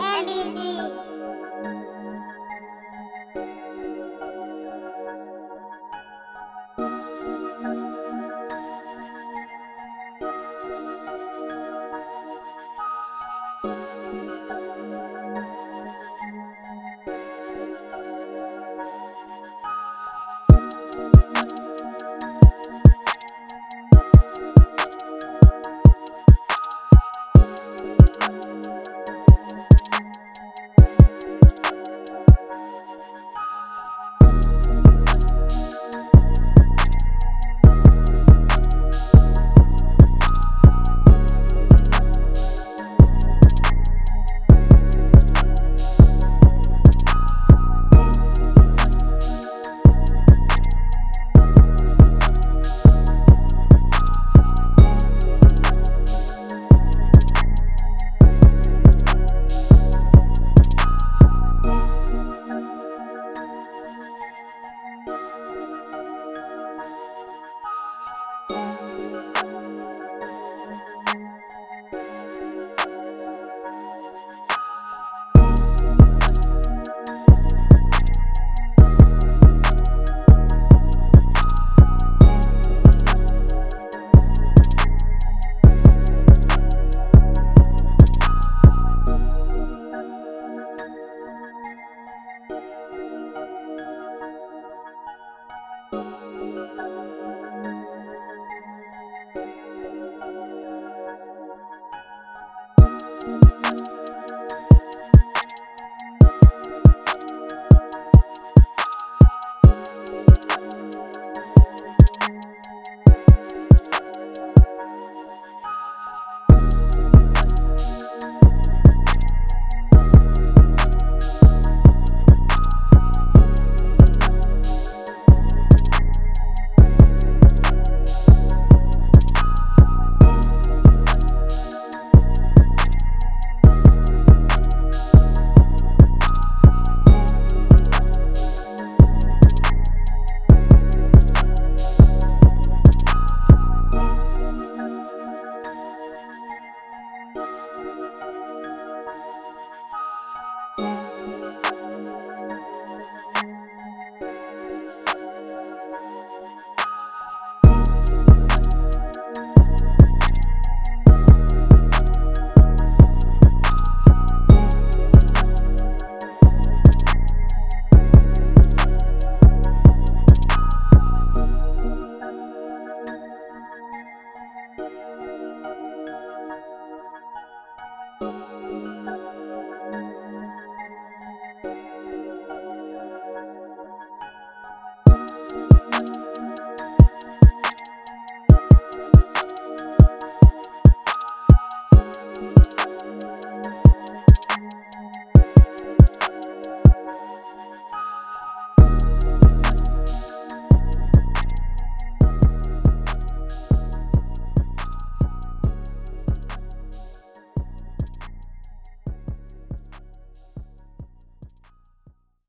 MBC.